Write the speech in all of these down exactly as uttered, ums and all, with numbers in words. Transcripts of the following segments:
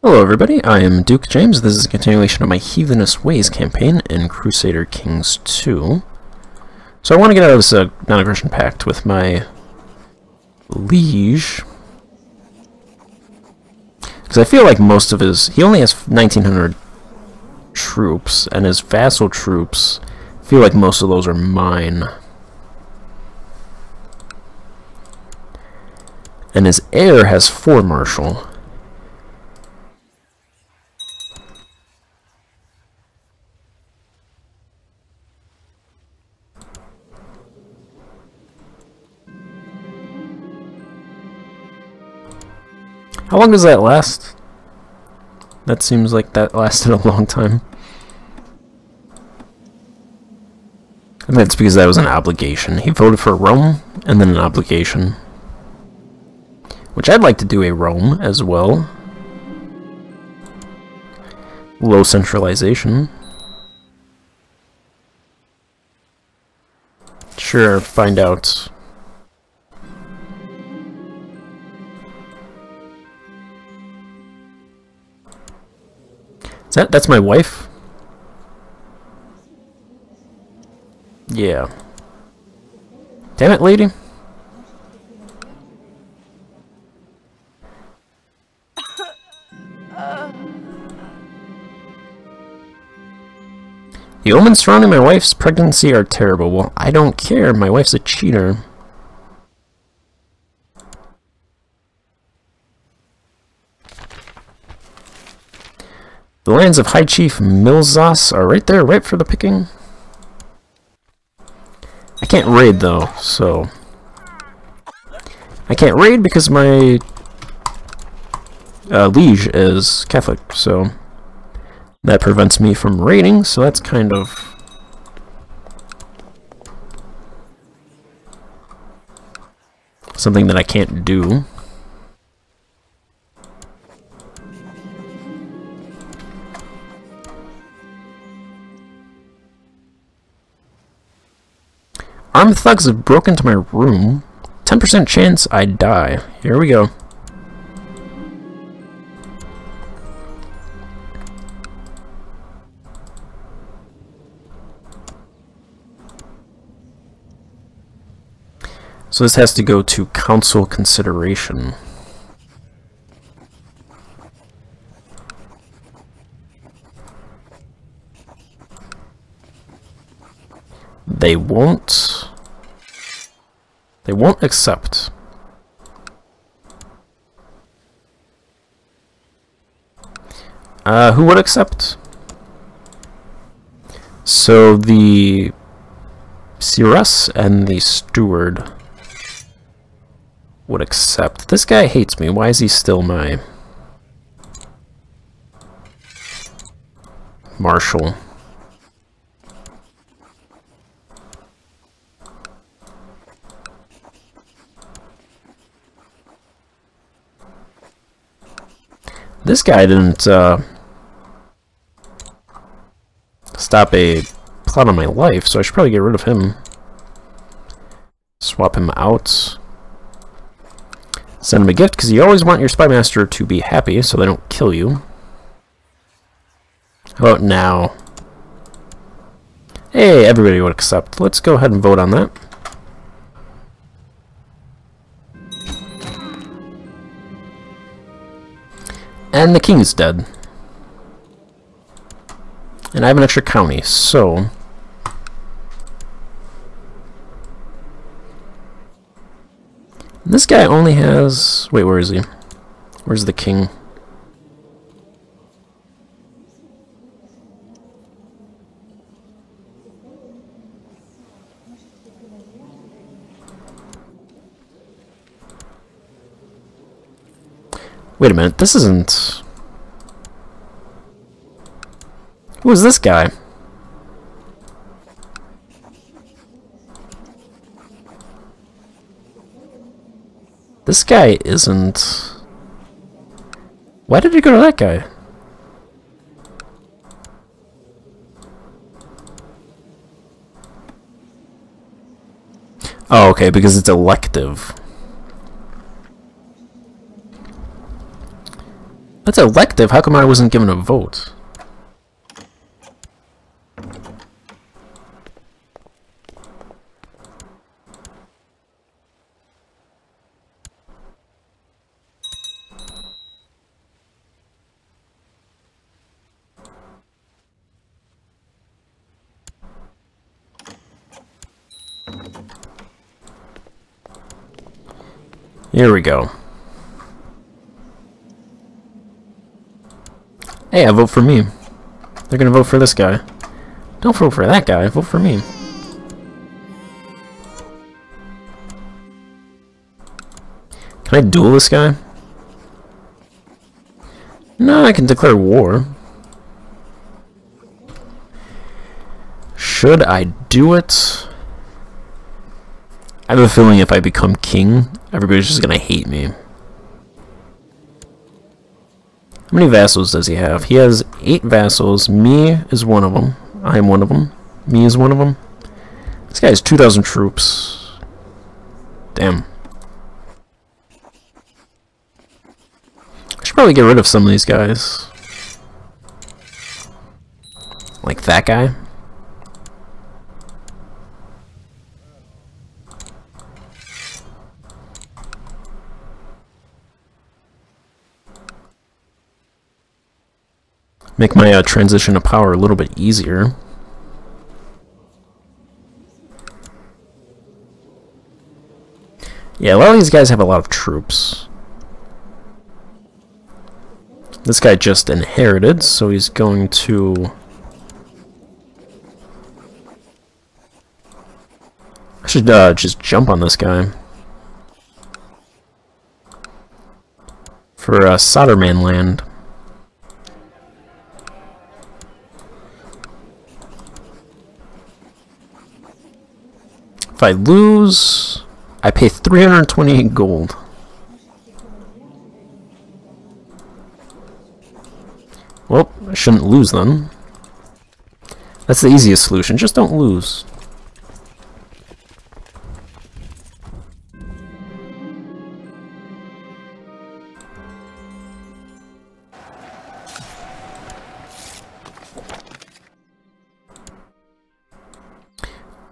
Hello everybody, I am Duke James. This is a continuation of my Heathenous Ways campaign in Crusader Kings two. So I want to get out of this uh, non-aggression pact with my liege, because I feel like most of his... he only has nineteen hundred troops, and his vassal troops, I feel like most of those are mine. And his heir has four marshal. How long does that last? That seems like that lasted a long time. I think that's because that was an obligation. He voted for Rome, and then an obligation. Which I'd like to do a Rome as well. Low centralization. Sure, find out. Is that, that's my wife? Yeah. Damn it, lady. The omens surrounding my wife's pregnancy are terrible. Well, I don't care. My wife's a cheater. The lands of High Chief Milzas are right there, right for the picking. I can't raid though, so... I can't raid because my uh, liege is Catholic, so... that prevents me from raiding, so that's kind of... something that I can't do. Armed thugs have broken into my room. ten percent chance I die. Here we go. So this has to go to council consideration. They won't... They won't accept. Uh, who would accept? So the seeress and the steward would accept. This guy hates me. Why is he still my marshal? This guy didn't uh, stop a plot on my life, so I should probably get rid of him. Swap him out. Send him a gift, because you always want your spymaster to be happy, so they don't kill you. How about now? Hey, everybody would accept. Let's go ahead and vote on that. And the king is dead. And I have an extra county, so... this guy only has... wait, where is he? Where's the king? Wait a minute, this isn't... who is this guy? This guy isn't... why did you go to that guy? Oh, okay, because it's elective. That's elective. How come I wasn't given a vote? Here we go. Hey, I vote for me. They're gonna vote for this guy. Don't vote for that guy, vote for me. Can I duel this guy? No, I can declare war. Should I do it? I have a feeling if I become king, everybody's just gonna hate me. How many vassals does he have? He has eight vassals. Me is one of them. I am one of them. Me is one of them. This guy has two thousand troops. Damn. I should probably get rid of some of these guys. Like that guy. Make my uh, transition to power a little bit easier. Yeah, a lot of these guys have a lot of troops. This guy just inherited, so he's going to... I should uh, just jump on this guy. For uh, Soderman land. If I lose, I pay three hundred twenty-eight gold. Well, I shouldn't lose then. That's the easiest solution, just don't lose.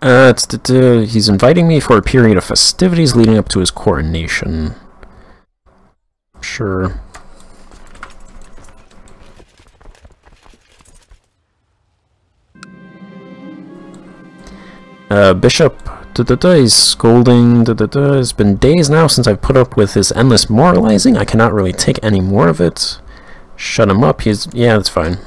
Uh, it's the, the, he's inviting me for a period of festivities leading up to his coronation. Sure. Uh, Bishop, da, da, da, he's scolding. Da, da, da. It's been days now since I've put up with his endless moralizing. I cannot really take any more of it. Shut him up. He's yeah, that's fine.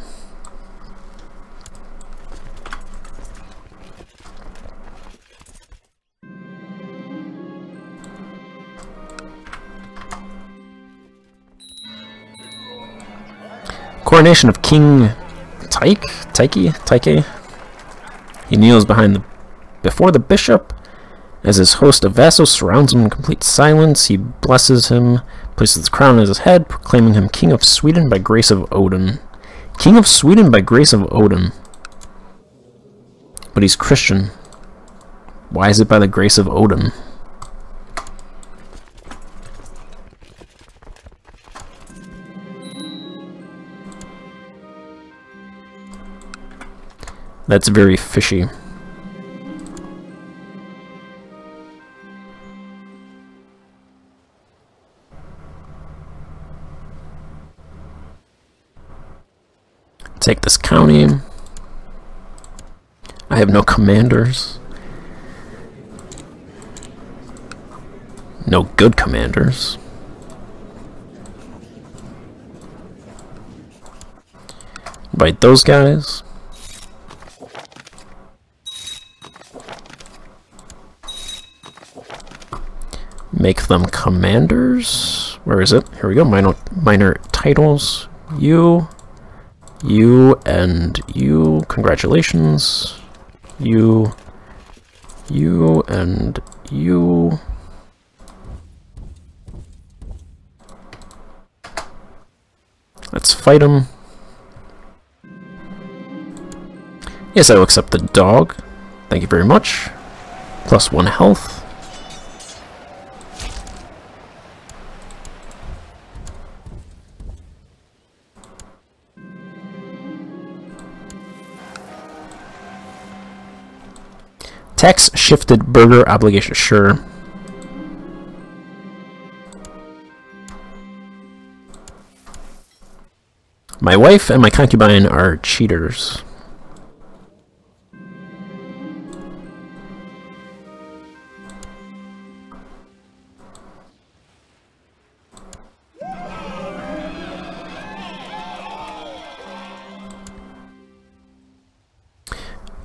Coronation of King Tyke? Tyke? Tyke? He kneels behind the, before the bishop as his host of vassals surrounds him in complete silence. He blesses him, places the crown on his head, proclaiming him King of Sweden by grace of Odin. King of Sweden by grace of Odin. But he's Christian. Why is it by the grace of Odin? That's very fishy. Take this county. I have no commanders. No good commanders. Invite those guys. Make them commanders. Where is it? Here we go. Minor, minor titles. You, you, and you. Congratulations. You, you, and you. Let's fight him. Yes, I will accept the dog. Thank you very much. Plus one health. Tax shifted burger obligation, sure. My wife and my concubine are cheaters.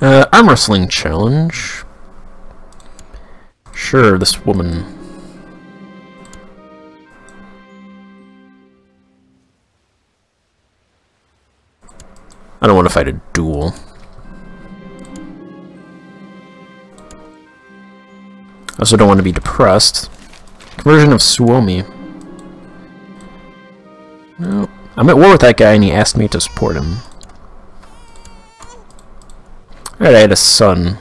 Uh, arm wrestling challenge. Sure, this woman. I don't want to fight a duel. I also don't want to be depressed. Conversion of Suomi. No, I'm at war with that guy and he asked me to support him. Alright, I had a son.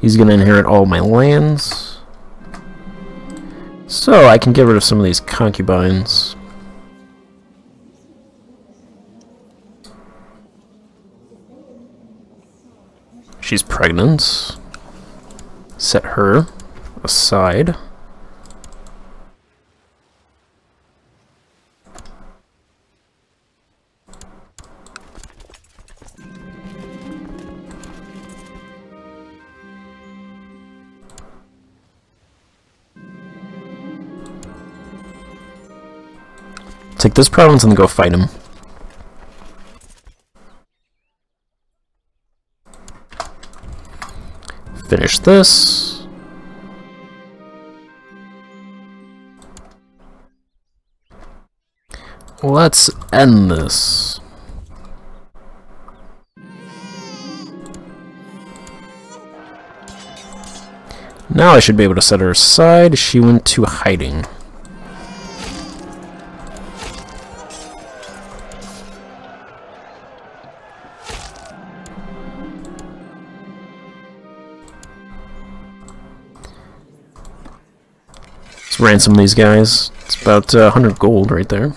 He's gonna inherit all my lands. So I can get rid of some of these concubines. She's pregnant. Set her aside. Take this province and go fight him. Finish this. Let's end this. Now I should be able to set her aside. She went to hiding. Ransom these guys. It's about uh, one hundred gold right there.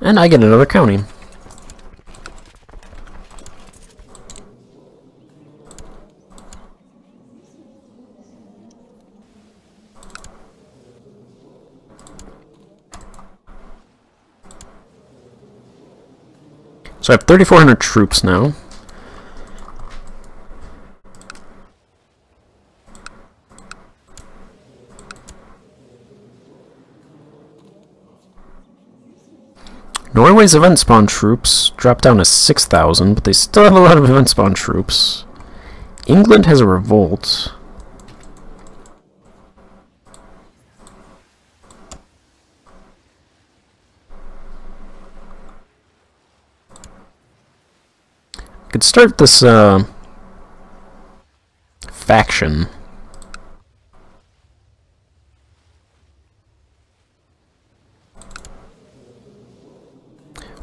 And I get another county. So I have thirty-four hundred troops now. Norway's event spawn troops dropped down to six thousand, but they still have a lot of event spawn troops. England has a revolt. Could start this uh, faction.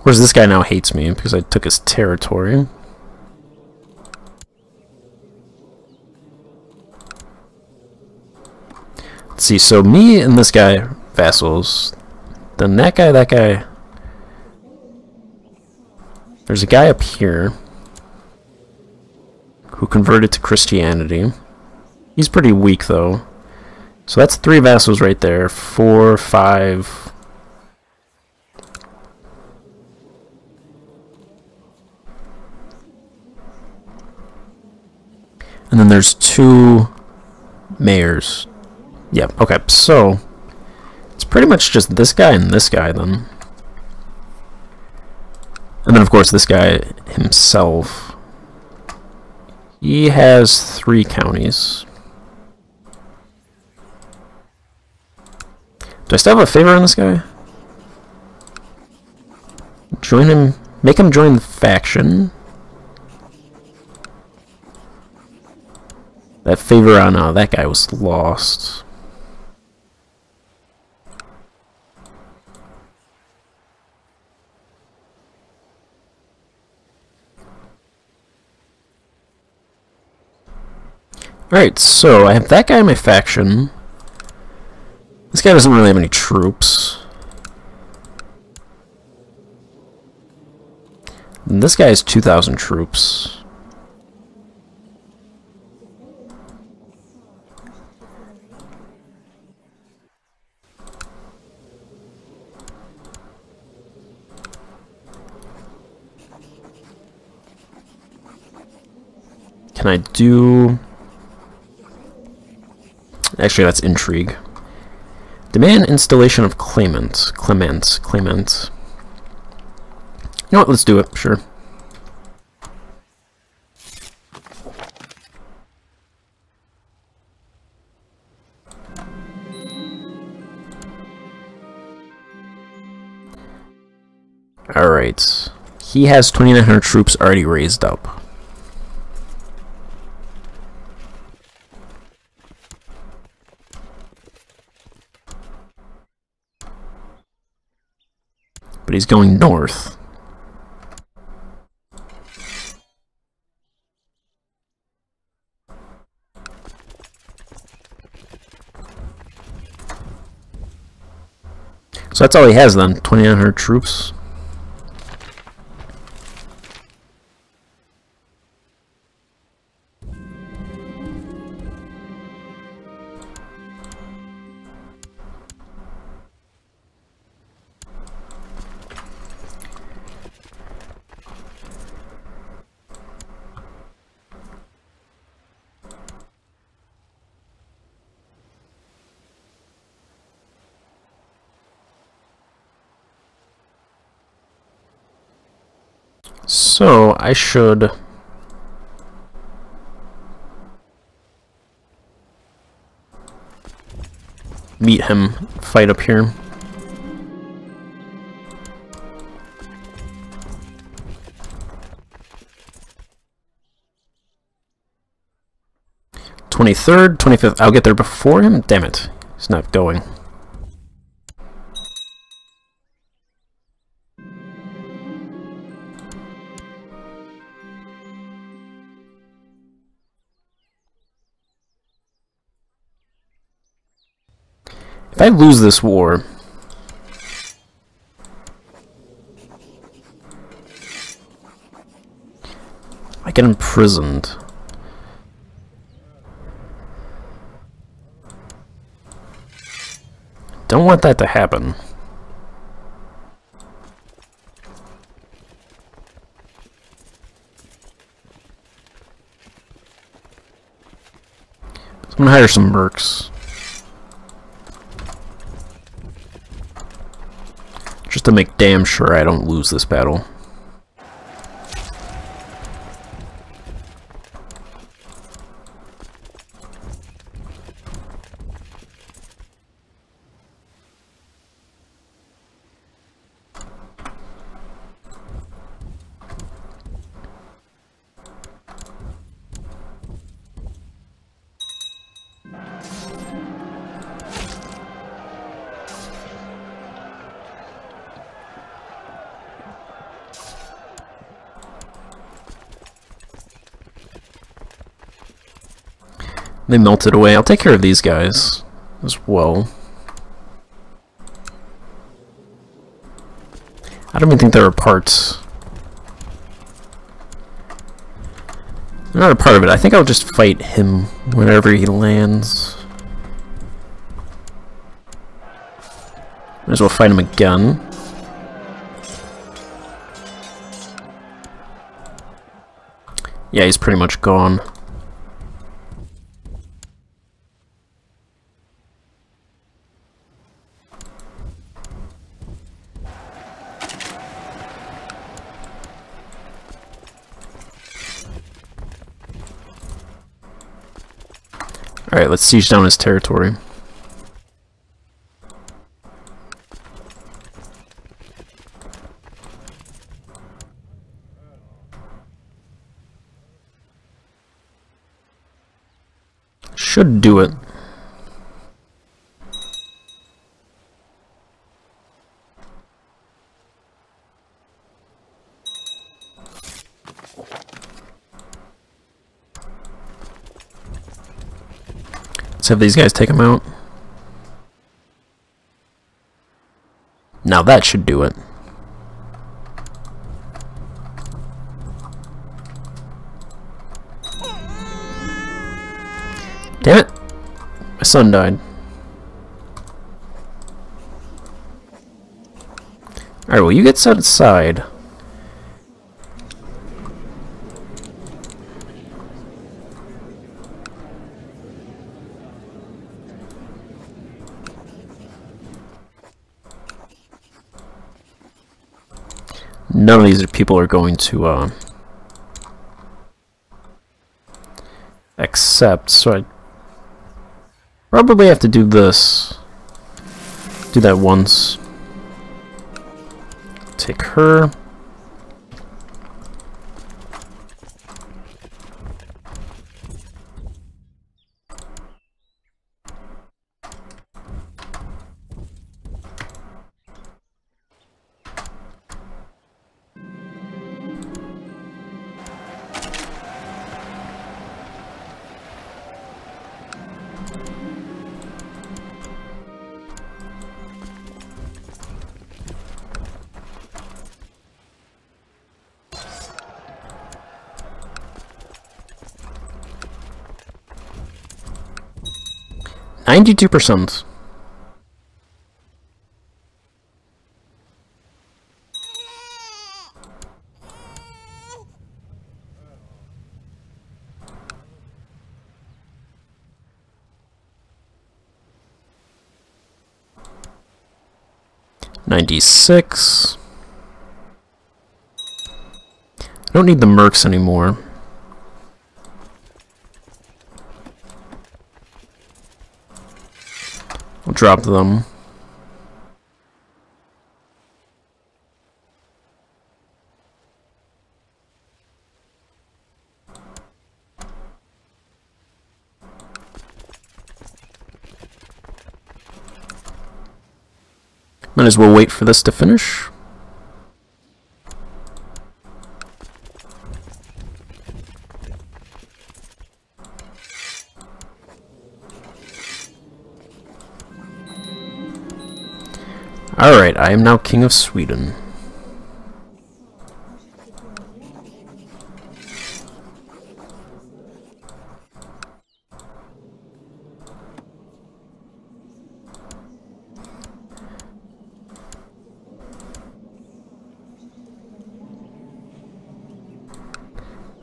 Whereas this guy now hates me because I took his territory. Let's see, so me and this guy, vassals. Then that guy, that guy. There's a guy up here who converted to Christianity. He's pretty weak though. So that's three vassals right there. Four, five. And then there's two mayors. Yep, okay, so it's pretty much just this guy and this guy then. And then of course this guy himself. He has three counties. Do I still have a favor on this guy? Join him. Make him join the faction. That favor on uh, that guy was lost. Alright, so I have that guy in my faction. guy doesn't really have any troops. And this guy has two thousand troops. Can I do... Actually, that's intrigue. Demand installation of claimants. Clements. Clements. You know what? Let's do it. Sure. Alright. He has twenty-nine hundred troops already raised up. But he's going north. So that's all he has then, twenty-nine hundred troops. So I should meet him, fight up here. twenty-third, twenty-fifth, I'll get there before him? Damn it, he's not going. If I lose this war, I get imprisoned. Don't want that to happen. So I'm gonna hire some mercs. Just to make damn sure I don't lose this battle. They melted away. I'll take care of these guys as well. I don't even think they're a part. They're not a part of it. I think I'll just fight him whenever he lands. Might as well fight him again. Yeah, he's pretty much gone. Alright, let's siege down his territory. Should do it. Let's have these guys take him out. Now that should do it. Damn it! My son died. Alright, well, you get set aside. None of these people are going to uh, accept, so I probably have to do this. Do that once. Take her. Ninety-two percent. Ninety-six. I don't need the mercs anymore. Drop them. Might as well wait for this to finish. Alright, I am now King of Sweden.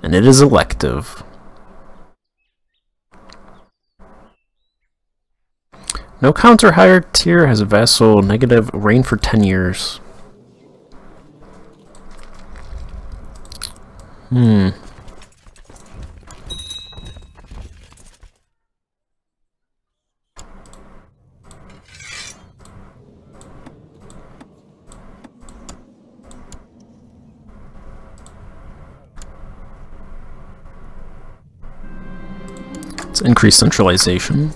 And it is elective. No count or higher tier has a vassal negative reign for ten years. Hmm. Let's increase centralization.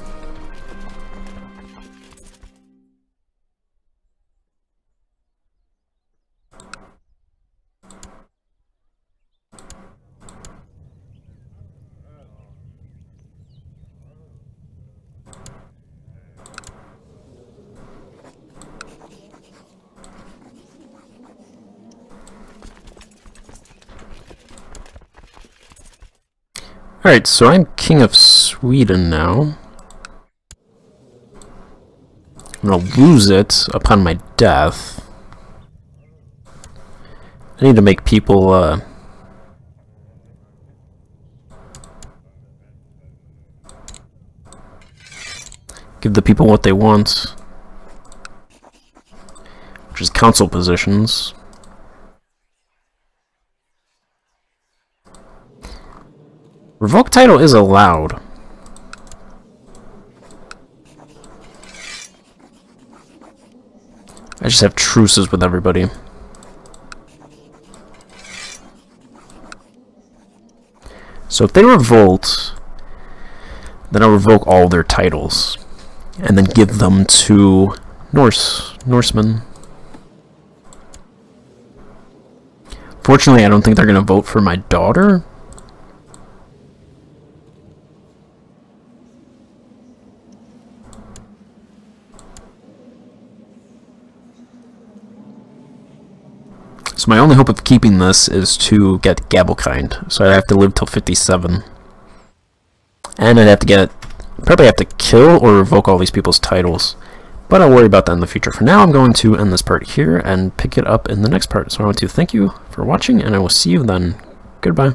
Alright, so I'm King of Sweden now. I'm gonna lose it upon my death. I need to make people, uh... give the people what they want. Which is council positions. Revoke title is allowed. I just have truces with everybody. So if they revolt, then I'll revoke all their titles and then give them to Norse, Norsemen. Fortunately, I don't think they're going to vote for my daughter. So my only hope of keeping this is to get Gabelkind. So I'd have to live till fifty-seven. And I'd have to get... probably have to kill or revoke all these people's titles. But I'll worry about that in the future. For now, I'm going to end this part here and pick it up in the next part. So I want to thank you for watching, and I will see you then. Goodbye.